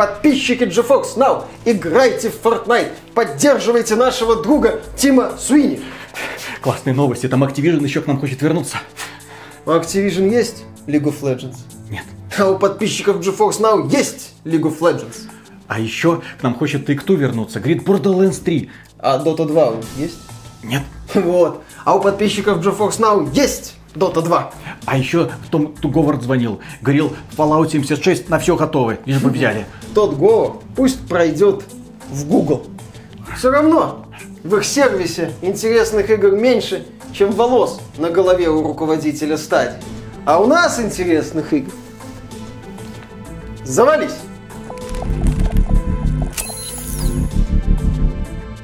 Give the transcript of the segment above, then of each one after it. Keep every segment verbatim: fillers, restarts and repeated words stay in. Подписчики GeForce Now, играйте в Fortnite, поддерживайте нашего друга Тима Суини. Классные новости, там Activision еще к нам хочет вернуться. У Activision есть League of Legends? Нет. А у подписчиков GeForce Now есть League of Legends. А еще к нам хочет Take-Two вернуться, говорит Borderlands три. А Дота два есть? Нет. Вот. А у подписчиков GeForce Now есть Дота два. А еще Том Говард звонил, говорил, Fallout семьдесят шесть на все готовы, лишь бы взяли. Тот Говард пусть пройдет в Google. Все равно в их сервисе интересных игр меньше, чем волос на голове у руководителя стадии. А у нас интересных игр завались.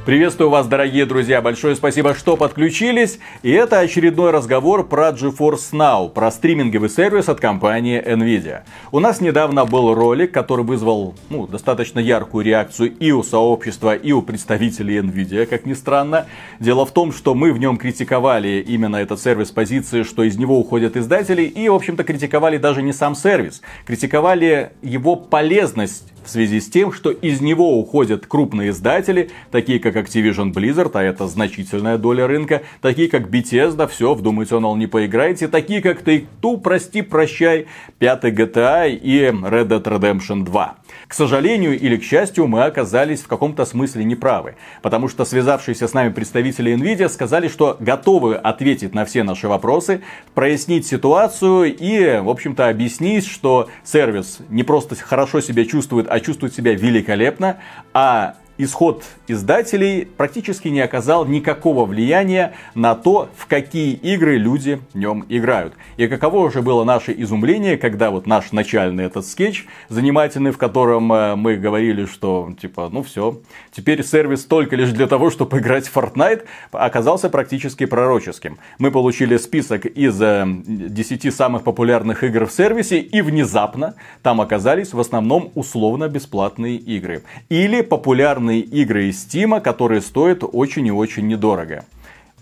Приветствую вас, дорогие друзья, большое спасибо, что подключились. И это очередной разговор про GeForce Now, про стриминговый сервис от компании Nvidia. У нас недавно был ролик, который вызвал ну, достаточно яркую реакцию и у сообщества, и у представителей Nvidia, как ни странно. Дело в том, что мы в нем критиковали именно этот сервис с позиции, что из него уходят издатели, и, в общем-то, критиковали даже не сам сервис, критиковали его полезность в связи с тем, что из него уходят крупные издатели, такие как Activision Blizzard, а это значительная доля рынка, такие как Bethesda, все, в Doom Eternal не поиграете, такие как Take-Two, прости, прощай, пятый джи ти эй и Ред Дед Редемпшн два. К сожалению или к счастью, мы оказались в каком-то смысле неправы, потому что связавшиеся с нами представители Nvidia сказали, что готовы ответить на все наши вопросы, прояснить ситуацию и, в общем-то, объяснить, что сервис не просто хорошо себя чувствует, а чувствует себя великолепно, а исход издателей практически не оказал никакого влияния на то, в какие игры люди в нем играют. И каково же было наше изумление, когда вот наш начальный этот скетч занимательный, в котором мы говорили, что типа, ну все, теперь сервис только лишь для того, чтобы играть в Fortnite, оказался практически пророческим. Мы получили список из десяти самых популярных игр в сервисе, и внезапно там оказались в основном условно-бесплатные игры. Или популярные игры из Steam, которые стоят очень и очень недорого.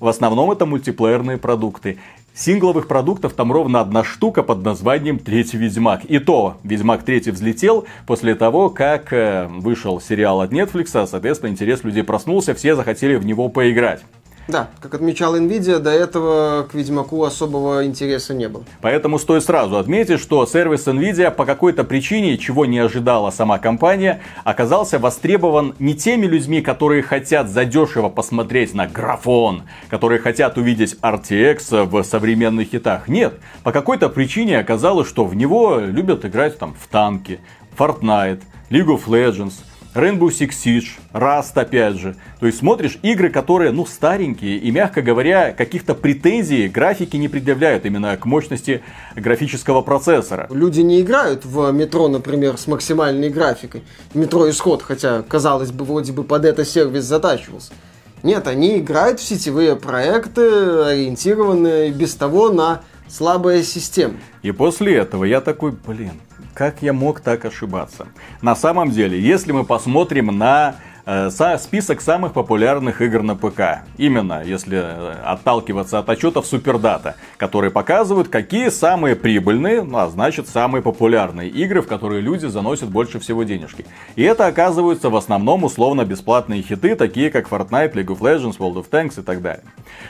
В основном это мультиплеерные продукты. Сингловых продуктов там ровно одна штука под названием «Третий Ведьмак». И то «Ведьмак Третий» взлетел после того, как вышел сериал от Netflix, а, соответственно, интерес людей проснулся, все захотели в него поиграть. Да, как отмечал Nvidia, до этого к Ведьмаку особого интереса не было. Поэтому стоит сразу отметить, что сервис Nvidia по какой-то причине, чего не ожидала сама компания, оказался востребован не теми людьми, которые хотят задешево посмотреть на графон, которые хотят увидеть эр ти экс в современных хитах. Нет, по какой-то причине оказалось, что в него любят играть там в танки, Fortnite, League of Legends, Rainbow Six Siege, Rust опять же. То есть смотришь игры, которые, ну, старенькие и, мягко говоря, каких-то претензий графики не предъявляют именно к мощности графического процессора. Люди не играют в метро, например, с максимальной графикой. Метро Исход, хотя, казалось бы, вроде бы под это сервис затачивался. Нет, они играют в сетевые проекты, ориентированные без того на слабые системы. И после этого я такой, блин... Как я мог так ошибаться? На самом деле, если мы посмотрим на э, со, список самых популярных игр на ПК, именно если отталкиваться от отчетов Superdata, которые показывают, какие самые прибыльные, ну, а значит самые популярные игры, в которые люди заносят больше всего денежки. И это оказываются в основном условно-бесплатные хиты, такие как Fortnite, League of Legends, World of Tanks и так далее.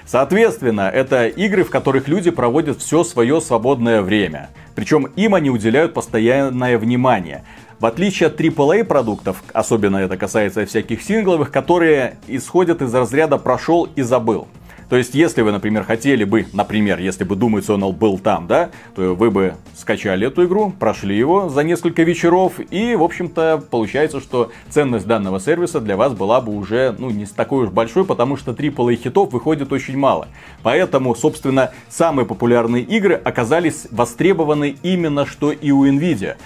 Соответственно, это игры, в которых люди проводят все свое свободное время. Причем им они уделяют постоянное внимание. В отличие от ААА продуктов, особенно это касается всяких сингловых, которые исходят из разряда «прошел и забыл». То есть, если вы, например, хотели бы, например, если бы Doom Eternal был там, да, то вы бы скачали эту игру, прошли его за несколько вечеров, и, в общем-то, получается, что ценность данного сервиса для вас была бы уже, ну, не такой уж большой, потому что ААА хитов выходит очень мало. Поэтому, собственно, самые популярные игры оказались востребованы именно что и у Nvidia.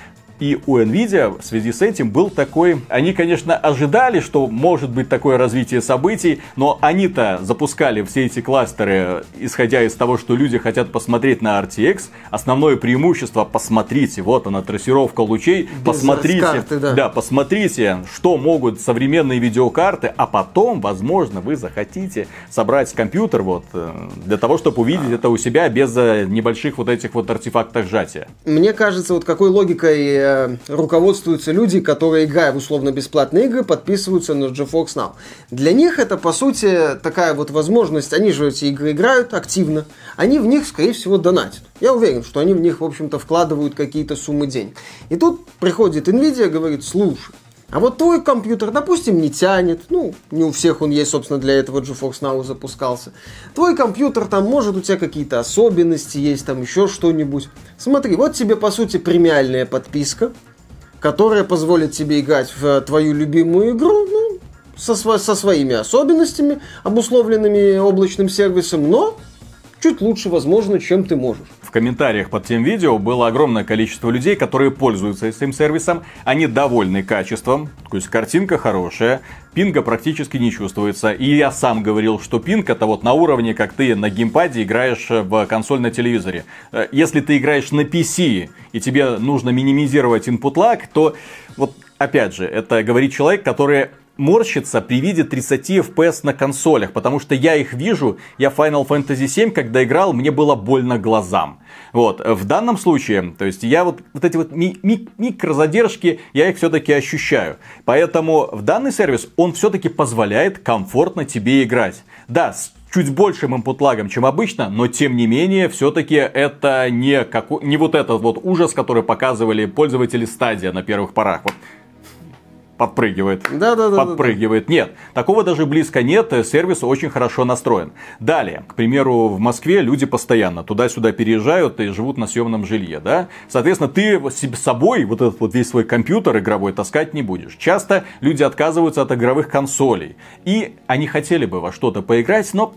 И у Nvidia в связи с этим был такой... Они, конечно, ожидали, что может быть такое развитие событий, но они-то запускали все эти кластеры, исходя из того, что люди хотят посмотреть на эр ти экс. Основное преимущество – посмотрите, вот она, трассировка лучей. Без посмотрите, карты, да. Да, посмотрите, что могут современные видеокарты, а потом, возможно, вы захотите собрать компьютер вот, для того, чтобы увидеть а. это у себя без небольших вот этих вот артефактов сжатия. Мне кажется, вот какой логикой э, руководствуются люди, которые, играя в условно-бесплатные игры, подписываются на GeForce Now. Для них это, по сути, такая вот возможность. Они же эти игры играют активно. Они в них, скорее всего, донатят. Я уверен, что они в них, в общем-то, вкладывают какие-то суммы денег. И тут приходит Nvidia, говорит: слушай, а вот твой компьютер, допустим, не тянет, ну, не у всех он есть, собственно, для этого GeForce Now запускался. Твой компьютер, там, может, у тебя какие-то особенности есть, там, еще что-нибудь. Смотри, вот тебе, по сути, премиальная подписка, которая позволит тебе играть в твою любимую игру, ну, со, сво- со своими особенностями, обусловленными облачным сервисом, но чуть лучше, возможно, чем ты можешь. В комментариях под тем видео было огромное количество людей, которые пользуются этим сервисом. Они довольны качеством, то есть картинка хорошая, пинга практически не чувствуется. И я сам говорил, что пинг это вот на уровне, как ты на геймпаде играешь в консоль на телевизоре. Если ты играешь на пи си и тебе нужно минимизировать input lag, то вот опять же, это говорит человек, который морщится при виде тридцать эф пи эс на консолях, потому что я их вижу, я Файнал Фэнтези семь, когда играл, мне было больно глазам. Вот, в данном случае, то есть я вот, вот эти вот ми- ми- микрозадержки, я их все-таки ощущаю. Поэтому в данный сервис он все-таки позволяет комфортно тебе играть. Да, с чуть большим инпут-лагом, чем обычно, но тем не менее, все-таки это не, како- не вот этот вот ужас, который показывали пользователи Stadia на первых порах. Вот. Подпрыгивает. Да, да, да, подпрыгивает. Да, да. Нет, такого даже близко нет. Сервис очень хорошо настроен. Далее, к примеру, в Москве люди постоянно туда-сюда переезжают и живут на съемном жилье, да? Соответственно, ты с собой вот этот вот весь свой компьютер игровой таскать не будешь. Часто люди отказываются от игровых консолей. И они хотели бы во что-то поиграть, но...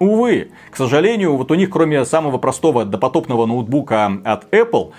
Увы, к сожалению, вот у них кроме самого простого допотопного ноутбука от Apple,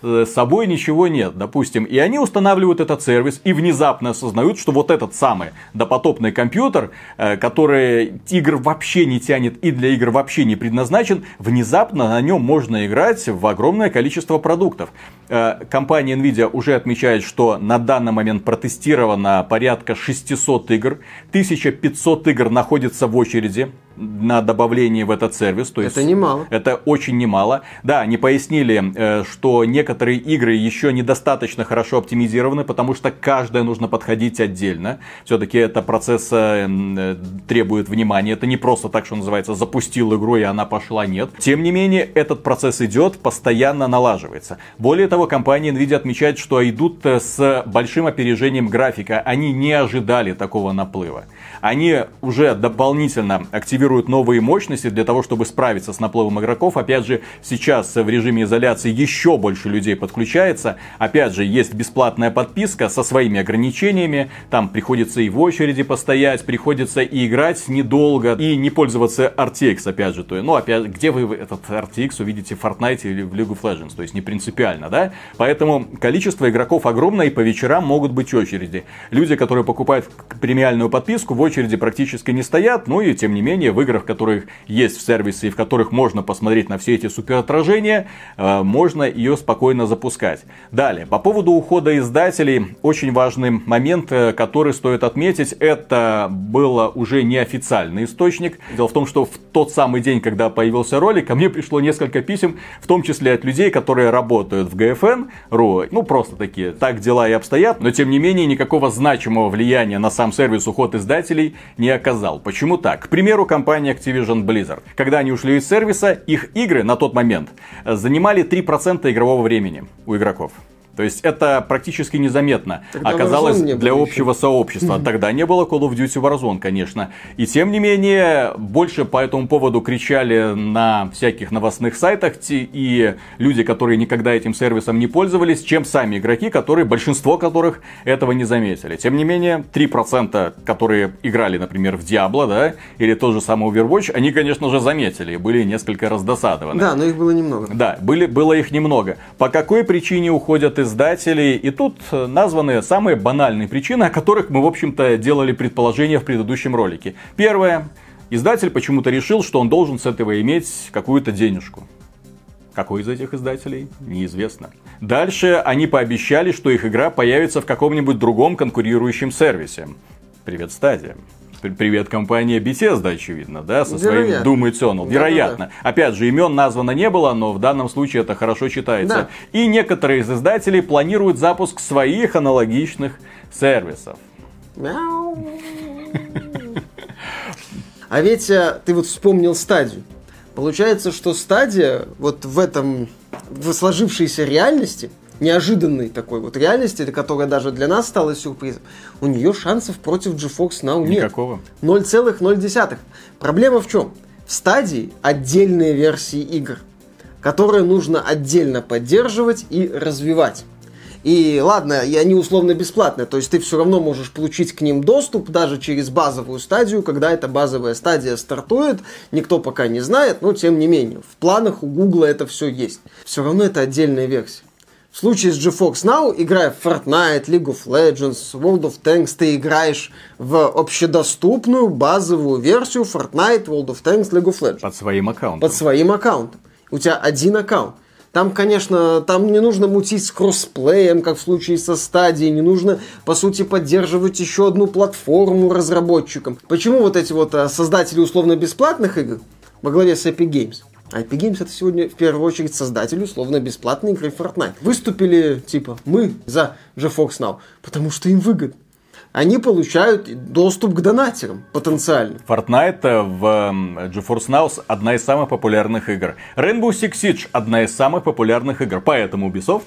с собой ничего нет, допустим. И они устанавливают этот сервис и внезапно осознают, что вот этот самый допотопный компьютер, который игр вообще не тянет и для игр вообще не предназначен, внезапно на нем можно играть в огромное количество продуктов. Компания Nvidia уже отмечает, что на данный момент протестировано порядка шестьсот игр, тысяча пятьсот игр находится в очереди на добавление в этот сервис. То есть это немало. Это очень немало. Да, они пояснили, что некоторые игры еще недостаточно хорошо оптимизированы, потому что каждая нужно подходить отдельно. Все-таки это процесс требует внимания. Это не просто так, что называется, запустил игру и она пошла, нет. Тем не менее, этот процесс идет, постоянно налаживается. Более того, компания Nvidia отмечает, что идут с большим опережением графика. Они не ожидали такого наплыва. Они уже дополнительно активируют новые мощности для того, чтобы справиться с наплывом игроков. Опять же, сейчас в режиме изоляции еще больше людей подключается. Опять же, есть бесплатная подписка со своими ограничениями. Там приходится и в очереди постоять, приходится и играть недолго, и не пользоваться эр ти экс, опять же. Ну, опять, где вы этот эр ти экс увидите в Fortnite или в League of Legends? То есть, не принципиально, да? Поэтому количество игроков огромное, и по вечерам могут быть очереди. Люди, которые покупают премиальную подписку, в очереди практически не стоят, ну и тем не менее в играх, которые есть в сервисе и в которых можно посмотреть на все эти суперотражения, э, можно ее спокойно запускать. Далее, по поводу ухода издателей, очень важный момент, который стоит отметить, это был уже неофициальный источник. Дело в том, что в тот самый день, когда появился ролик, ко мне пришло несколько писем, в том числе от людей, которые работают в джи эф эн точка ру, ну просто такие, так дела и обстоят, но тем не менее никакого значимого влияния на сам сервис уход издателей не оказал. Почему так? К примеру, компания Activision Blizzard. Когда они ушли из сервиса, их игры на тот момент занимали три процента игрового времени у игроков. То есть это практически незаметно тогда оказалось для общего еще. сообщества. Mm-hmm. Тогда не было Call of Duty Warzone, конечно. И тем не менее, больше по этому поводу кричали на всяких новостных сайтах и люди, которые никогда этим сервисом не пользовались, чем сами игроки, которые, большинство которых этого не заметили. Тем не менее, три процента, которые играли, например, в Diablo, да, или тот же самый Overwatch, они, конечно же, заметили и были несколько раздосадованы. Да, но их было немного. Да, были, было их немного. По какой причине уходят издателей? И тут названы самые банальные причины, о которых мы, в общем-то, делали предположения в предыдущем ролике. Первое. Издатель почему-то решил, что он должен с этого иметь какую-то денежку. Какой из этих издателей? Неизвестно. Дальше они пообещали, что их игра появится в каком-нибудь другом конкурирующем сервисе. Привет, Stadia. Привет, компания Bethesda, очевидно, да, со вероятно. своим Doom Eternal. Да, вероятно. Да, да. Опять же, имен названо не было, но в данном случае это хорошо читается. Да. И некоторые из издателей планируют запуск своих аналогичных сервисов. Мяу. А ведь ты вот вспомнил Стадию. Получается, что Стадия вот в этом, в сложившейся реальности, неожиданной такой вот реальности, которая даже для нас стала сюрпризом, у нее шансов против GeForce Now нет. Никакого. ноль целых ноль. Проблема в чем? В Стадии отдельные версии игр, которые нужно отдельно поддерживать и развивать. И ладно, и они условно бесплатные, то есть ты все равно можешь получить к ним доступ даже через базовую стадию, когда эта базовая стадия стартует, никто пока не знает, но тем не менее, в планах у Гугла это все есть. Все равно это отдельная версия. В случае с GeForce Now, играя в Fortnite, League of Legends, World of Tanks, ты играешь в общедоступную базовую версию Fortnite, World of Tanks, League of Legends. Под своим аккаунтом. Под своим аккаунтом. У тебя один аккаунт. Там, конечно, там не нужно мутить с кроссплеем, как в случае со Стадией, не нужно, по сути, поддерживать еще одну платформу разработчикам. Почему вот эти вот создатели условно-бесплатных игр во главе с Epic Games? А Epic Games — это сегодня, в первую очередь, создатели условно-бесплатной игры Fortnite. Выступили, типа, мы за GeForce Now, потому что им выгодно. Они получают доступ к донатерам потенциально. Fortnite в GeForce Now одна из самых популярных игр. Rainbow Six Siege одна из самых популярных игр. Поэтому Ubisoft,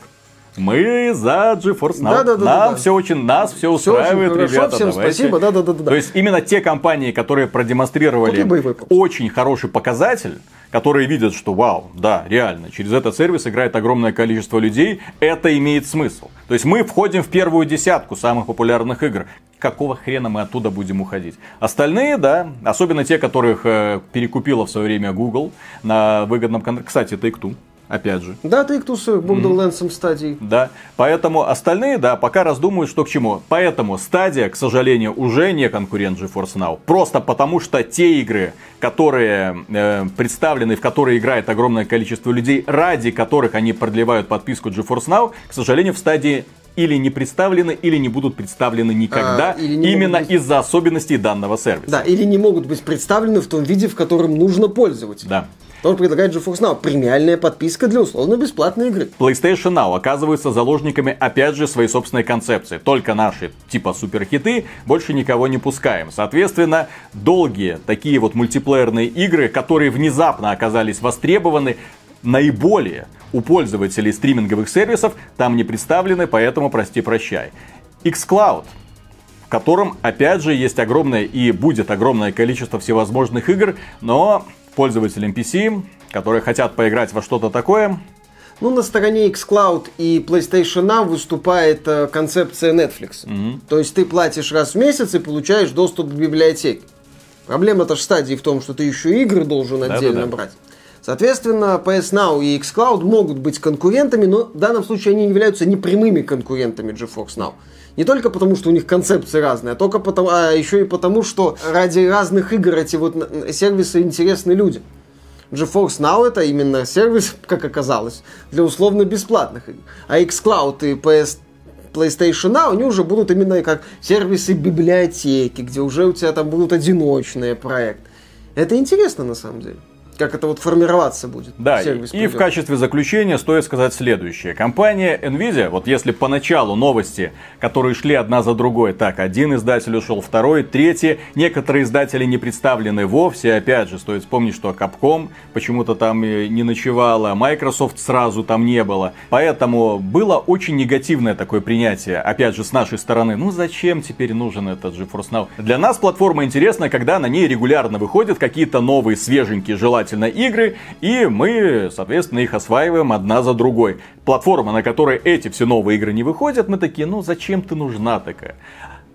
мы за GeForce Now. Да, да, да, Нам да, все да. очень, нас все, все устраивает, очень хорошо, ребята. Всем давайте. Спасибо, да, да, да, да. То есть именно те компании, которые продемонстрировали очень хороший показатель, которые видят, что вау, да, реально, через этот сервис играет огромное количество людей, это имеет смысл. То есть мы входим в первую десятку самых популярных игр. Какого хрена мы оттуда будем уходить? Остальные, да, особенно те, которых э, перекупила в свое время Google на выгодном контракте. Кстати, Take-Two. Опять же. Да, Take-Two с Borderlands стадии. Да, поэтому остальные, да, пока раздумывают, что к чему. Поэтому Stadia, к сожалению, уже не конкурент GeForce Now. Просто потому, что те игры, которые э, представлены, в которые играет огромное количество людей, ради которых они продлевают подписку GeForce Now, к сожалению, в Stadia или не представлены, или не будут представлены никогда, а, именно быть... из-за особенностей данного сервиса. Да, или не могут быть представлены в том виде, в котором нужно пользоваться. Да. Тоже предлагает GeForce Now. Премиальная подписка для условно-бесплатной игры. PlayStation Now оказываются заложниками, опять же, своей собственной концепции. Только наши, типа, суперхиты, больше никого не пускаем. Соответственно, долгие такие вот мультиплеерные игры, которые внезапно оказались востребованы наиболее у пользователей стриминговых сервисов, там не представлены, поэтому прости-прощай. xCloud, в котором, опять же, есть огромное и будет огромное количество всевозможных игр, но... пользователям пи си, которые хотят поиграть во что-то такое. Ну, на стороне xCloud и PlayStation Now выступает э, концепция Netflix. Mm-hmm. То есть ты платишь раз в месяц и получаешь доступ к библиотеке. Проблема-то в Стадии в том, что ты еще игры должен отдельно Да-да-да. брать. Соответственно, пи эс Now и xCloud могут быть конкурентами, но в данном случае они являются не прямыми конкурентами GeForce Now. Не только потому, что у них концепции разные, а, только потому, а еще и потому, что ради разных игр эти вот сервисы интересны людям. GeForce Now — это именно сервис, как оказалось, для условно-бесплатных игр. А xCloud и пи эс PlayStation Now, они уже будут именно как сервисы библиотеки, где уже у тебя там будут одиночные проекты. Это интересно на самом деле. Как это вот формироваться будет. Да, сервис и придет. В качестве заключения стоит сказать следующее. Компания Nvidia, вот если поначалу новости, которые шли одна за другой, так, один издатель ушел, второй, третий, некоторые издатели не представлены вовсе, опять же, стоит вспомнить, что Capcom почему-то там не ночевала, Microsoft сразу там не было, поэтому было очень негативное такое принятие, опять же, с нашей стороны, ну зачем теперь нужен этот GeForce Now? Для нас платформа интересна, когда на ней регулярно выходят какие-то новые, свеженькие, желательно игры, и мы, соответственно, их осваиваем одна за другой. Платформа, на которой эти все новые игры не выходят, мы такие, ну зачем ты нужна такая?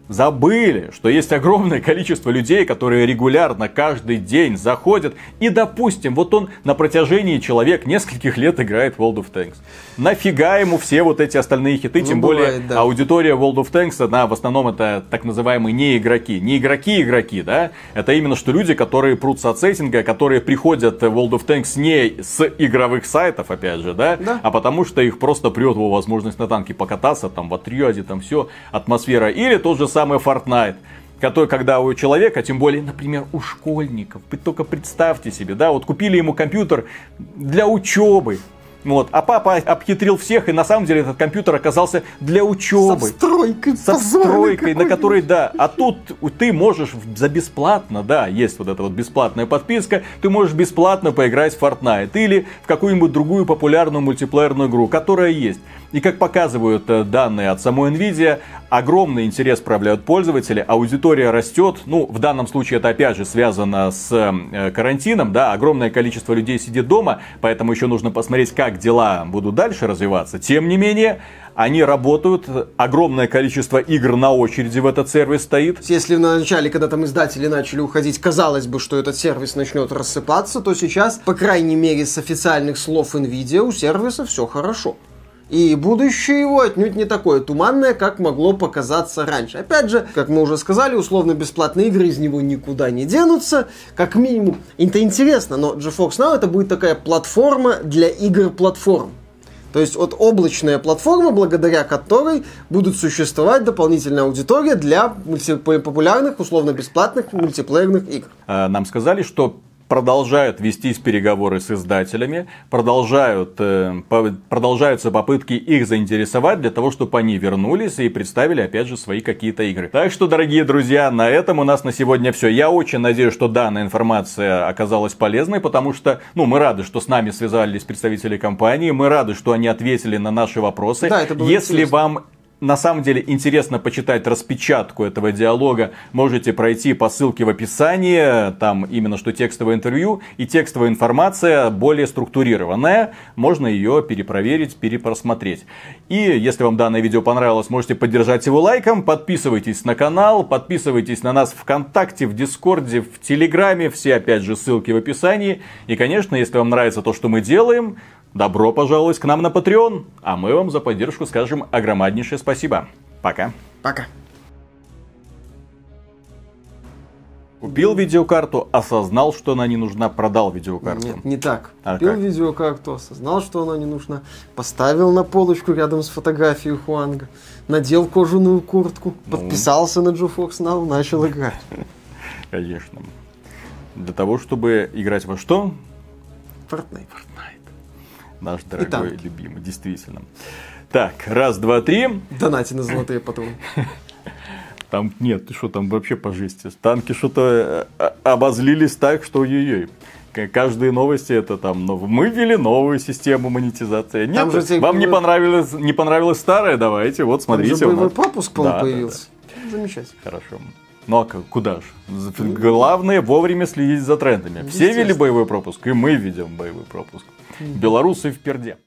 Забыли, что есть огромное количество людей, которые регулярно каждый день заходят, и, допустим, вот он на протяжении человек нескольких лет играет в World of Tanks. Нафига ему все вот эти остальные хиты, ну, тем бывает, более да. аудитория World of Tanks, она в основном это так называемые не игроки, не игроки-игроки, да, это именно что люди, которые прутся от сеттинга, которые приходят в World of Tanks не с игровых сайтов, опять же, да, да. а потому что их просто прет возможность на танке покататься, там в отряде, там все, атмосфера, или тот же самый Fortnite. который, когда у человека, тем более, например, у школьников, вы только представьте себе, да, вот купили ему компьютер для учебы, вот, а папа обхитрил всех, и на самом деле этот компьютер оказался для учебы. Со встройкой. Со встройкой, на которой, да, а тут ты можешь за бесплатно, да, есть вот эта вот бесплатная подписка, ты можешь бесплатно поиграть в Fortnite или в какую-нибудь другую популярную мультиплеерную игру, которая есть. И как показывают данные от самой Nvidia, огромный интерес проявляют пользователи, аудитория растет. Ну, в данном случае это опять же связано с карантином, да, огромное количество людей сидит дома, поэтому еще нужно посмотреть, как дела будут дальше развиваться. Тем не менее, они работают, огромное количество игр на очереди в этот сервис стоит. Если в начале, когда там издатели начали уходить, казалось бы, что этот сервис начнет рассыпаться, то сейчас, по крайней мере, с официальных слов Nvidia, у сервиса все хорошо. И будущее его отнюдь не такое туманное, как могло показаться раньше. Опять же, как мы уже сказали, условно-бесплатные игры из него никуда не денутся. Как минимум, это интересно, но GeForce Now это будет такая платформа для игр-платформ. То есть вот облачная платформа, благодаря которой будут существовать дополнительная аудитория для популярных, условно-бесплатных мультиплеерных игр. Нам сказали, что продолжают вестись переговоры с издателями, продолжают, э, по, продолжаются попытки их заинтересовать для того, чтобы они вернулись и представили опять же свои какие-то игры. Так что, дорогие друзья, на этом у нас на сегодня все. Я очень надеюсь, что данная информация оказалась полезной, потому что, ну, мы рады, что с нами связались представители компании, мы рады, что они ответили на наши вопросы. Да, это было интересно. Если вам на самом деле интересно почитать распечатку этого диалога, можете пройти по ссылке в описании, там именно что текстовое интервью и текстовая информация более структурированная, можно ее перепроверить, перепросмотреть. И если вам данное видео понравилось, можете поддержать его лайком, подписывайтесь на канал, подписывайтесь на нас в ВКонтакте, в Дискорде, в Телеграме, все опять же ссылки в описании. И конечно, если вам нравится то, что мы делаем, добро пожаловать к нам на Patreon, а мы вам за поддержку скажем огромнейшее спасибо. Пока. Пока. Купил видеокарту, осознал, что она не нужна, продал видеокарту. Нет, не так. А Купил как? видеокарту, осознал, что она не нужна, поставил на полочку рядом с фотографией Хуанга, надел кожаную куртку, ну... подписался на GeForce Now, начал играть. Конечно. Для того, чтобы играть во что? Fortnite. Наш дорогой и любимый, действительно. Так, раз, два, три. Донати на золотые патроны. Там нет, ты что, там вообще по жести. Танки что-то обозлились так, что ой-ой-ой. Каждые новости это там, мы ввели новую систему монетизации. Нет, же, вам не понравилось, не понравилось старое, давайте, вот смотрите. Там же боевой пропуск, по-моему, появился. Да, да. Замечательно. Хорошо. Ну а куда же? Главное вовремя следить за трендами. Все ввели боевой пропуск, и мы ведем боевой пропуск. Белорусы в перде.